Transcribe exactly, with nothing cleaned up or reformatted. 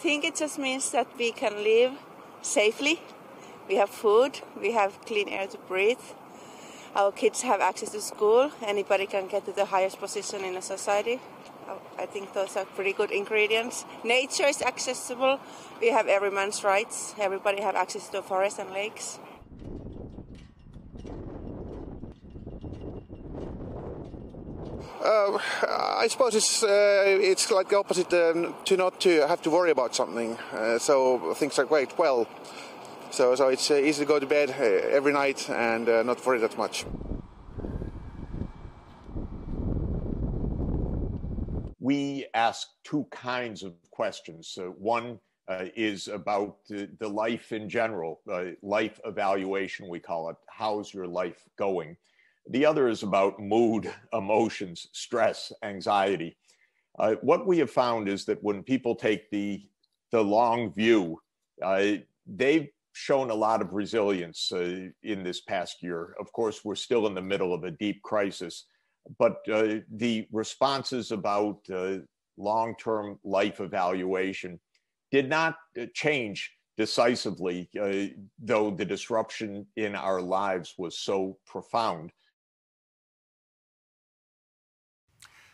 think it just means that we can live safely. We have food, we have clean air to breathe, our kids have access to school, anybody can get to the highest position in a society. I think those are pretty good ingredients. Nature is accessible, we have every man's rights, everybody have access to forests and lakes. Uh, I suppose it's uh, it's like the opposite uh, to not to have to worry about something. Uh, so things are quite well. So so it's uh, easy to go to bed uh, every night and uh, not worry that much. We ask two kinds of questions. Uh, one uh, is about uh, the life in general, uh, life evaluation we call it. How's your life going? The other is about mood, emotions, stress, anxiety. Uh, what we have found is that when people take the, the long view, uh, they've shown a lot of resilience uh, in this past year. Of course, we're still in the middle of a deep crisis, but uh, the responses about uh, long-term life evaluation did not change decisively, uh, though the disruption in our lives was so profound.